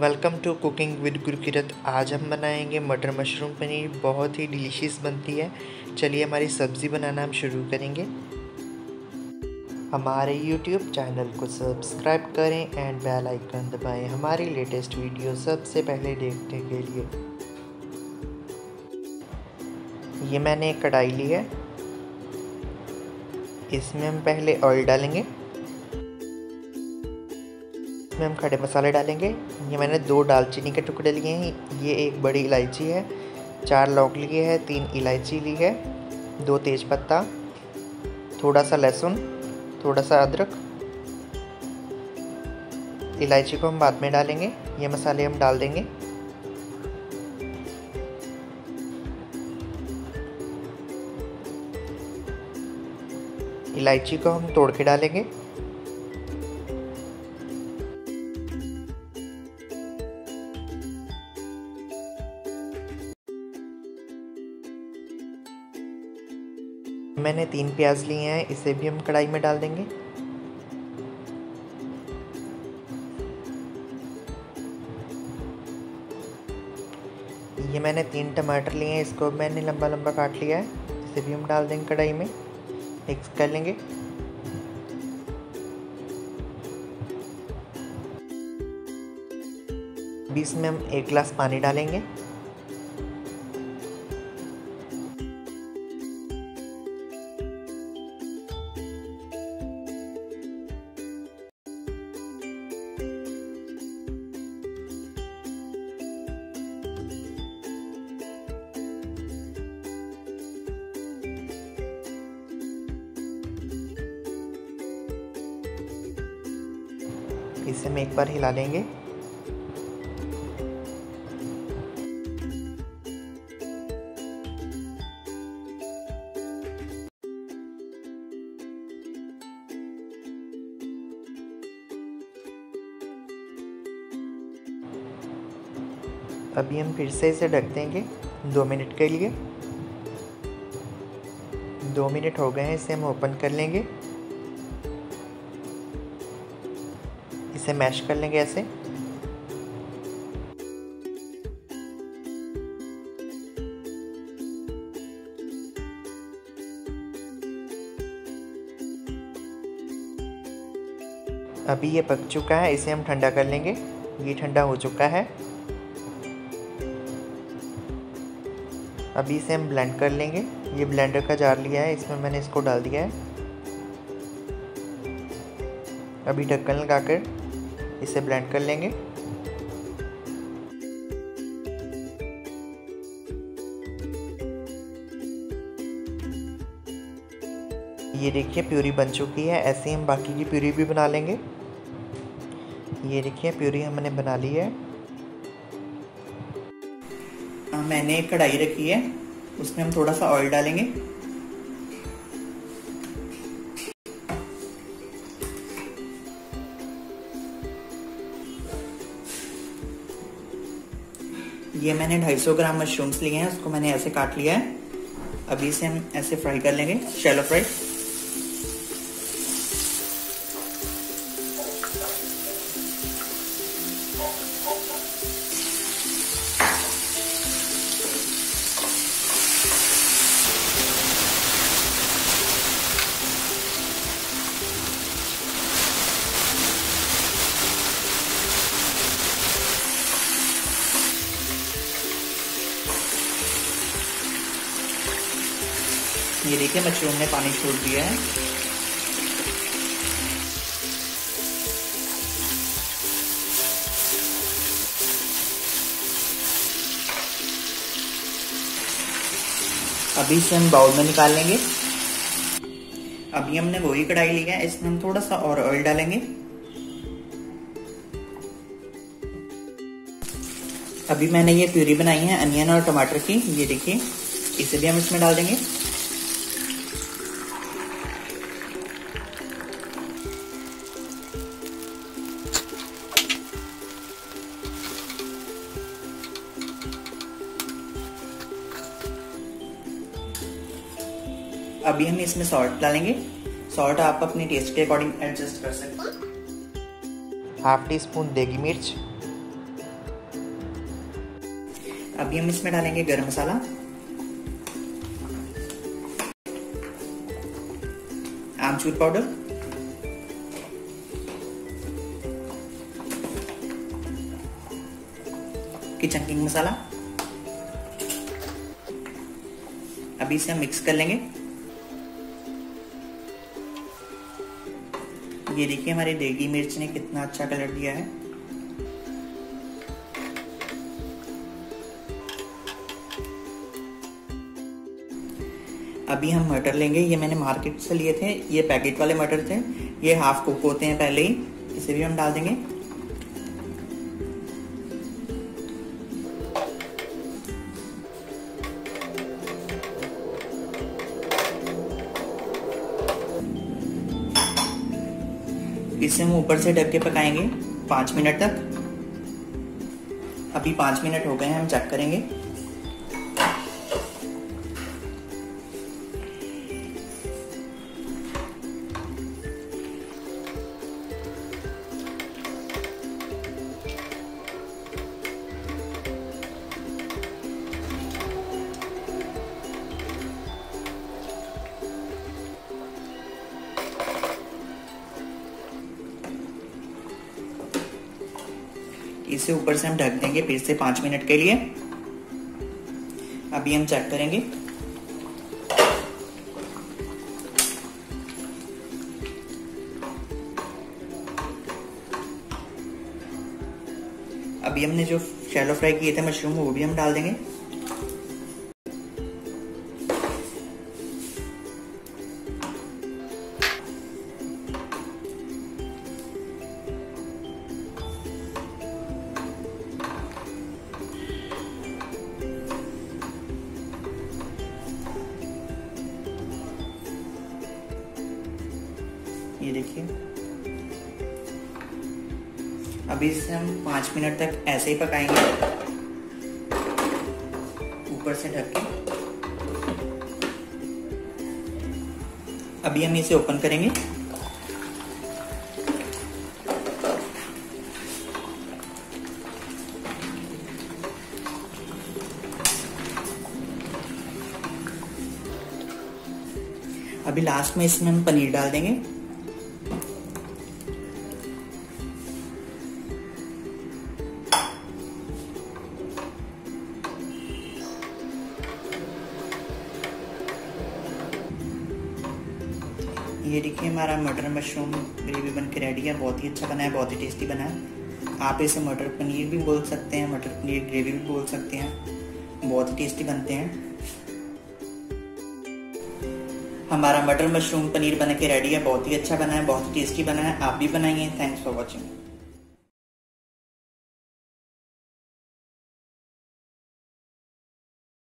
Welcome to cooking with Gurkirat. आज हम बनाएंगे मटर मशरूम पनीर, बहुत ही डिलीशियस बनती है। चलिए हमारी सब्ज़ी बनाना हम शुरू करेंगे। हमारे YouTube चैनल को सब्सक्राइब करें एंड बेल आइकन दबाएं हमारी लेटेस्ट वीडियो सबसे पहले देखने के लिए। ये मैंने एक कढ़ाई ली है, इसमें हम पहले ऑयल डालेंगे, इसमें हम खड़े मसाले डालेंगे। ये मैंने 2 दालचीनी के टुकड़े लिए हैं, ये एक बड़ी इलायची है, 4 लौंग लिए हैं, 3 इलायची ली है, 2 तेज़पत्ता, थोड़ा सा लहसुन, थोड़ा सा अदरक। इलायची को हम बाद में डालेंगे, ये मसाले हम डाल देंगे। इलायची को हम तोड़ के डालेंगे। मैंने 3 प्याज लिए हैं, इसे भी हम कढ़ाई में डाल देंगे। ये मैंने 3 टमाटर लिए हैं, इसको मैंने लंबा लंबा काट लिया है, इसे भी हम डाल देंगे कढ़ाई में, मिक्स कर लेंगे। बीच में हम 1 गिलास पानी डालेंगे। इसे हम एक बार हिला लेंगे। अभी हम फिर से इसे ढक देंगे 2 मिनट के लिए। 2 मिनट हो गए हैं, इसे हम ओपन कर लेंगे, इसे मैश कर लेंगे ऐसे। अभी ये पक चुका है, इसे हम ठंडा कर लेंगे। ये ठंडा हो चुका है, अभी इसे हम ब्लेंड कर लेंगे। ये ब्लेंडर का जार लिया है, इसमें मैंने इसको डाल दिया है। अभी ढक्कन लगाकर इसे ब्लेंड कर लेंगे। ये देखिए प्यूरी बन चुकी है, ऐसे ही हम बाकी की प्यूरी भी बना लेंगे। ये देखिए प्यूरी हमने बना ली है। मैंने एक कढ़ाई रखी है, उसमें हम थोड़ा सा ऑयल डालेंगे। ये मैंने 250 ग्राम मशरूम्स लिए हैं, उसको मैंने ऐसे काट लिया है। अभी इसे हम ऐसे फ्राई कर लेंगे, शैलो फ्राई। ये देखिए मशरूम ने पानी छोड़ दिया है। अभी इसे हम बाउल में निकाल लेंगे। अभी हमने वही कढ़ाई ली है, इसमें हम थोड़ा सा और ऑयल डालेंगे। अभी मैंने ये प्यूरी बनाई है अनियन और टमाटर की, ये देखिए, इसे भी हम इसमें डाल देंगे। अभी हम इसमें सॉल्ट डालेंगे। सॉल्ट आप अपने टेस्ट के अकॉर्डिंग एडजस्ट कर सकते हैं। ½ टीस्पून देगी मिर्च, अभी हम इसमें डालेंगे गरम मसाला। आमचूर पाउडर, किचन किंग मसाला। अभी इसे हम मिक्स कर लेंगे। ये देखिए हमारे देगी मिर्च ने कितना अच्छा कलर दिया है। अभी हम मटर लेंगे। ये मैंने मार्केट से लिए थे, ये पैकेट वाले मटर थे। ये हाफ कुक होते हैं पहले ही। इसे भी हम डाल देंगे। इसे हम ऊपर से ढक के पकाएंगे 5 मिनट तक। अभी 5 मिनट हो गए हैं, हम चेक करेंगे। इसे ऊपर से हम ढक देंगे फिर से 5 मिनट के लिए। अभी हम चेक करेंगे। अभी हमने जो शैलो फ्राई किए थे मशरूम, वो भी हम डाल देंगे। ये देखिए, अभी इसे हम 5 मिनट तक ऐसे ही पकाएंगे ऊपर से ढक के। अभी हम इसे ओपन करेंगे। अभी लास्ट में इसमें हम पनीर डाल देंगे। ये देखिए हमारा मटर मशरूम ग्रेवी बन के रेडी है। बहुत ही अच्छा बना है, बहुत ही टेस्टी बना है। आप इसे मटर पनीर भी बोल सकते हैं, मटर पनीर ग्रेवी भी बोल सकते हैं। बहुत ही टेस्टी बनते हैं। हमारा मटर मशरूम पनीर बन के रेडी है। बहुत ही अच्छा बना है, बहुत ही टेस्टी बना है। आप भी बनाइए। Thanks for watching.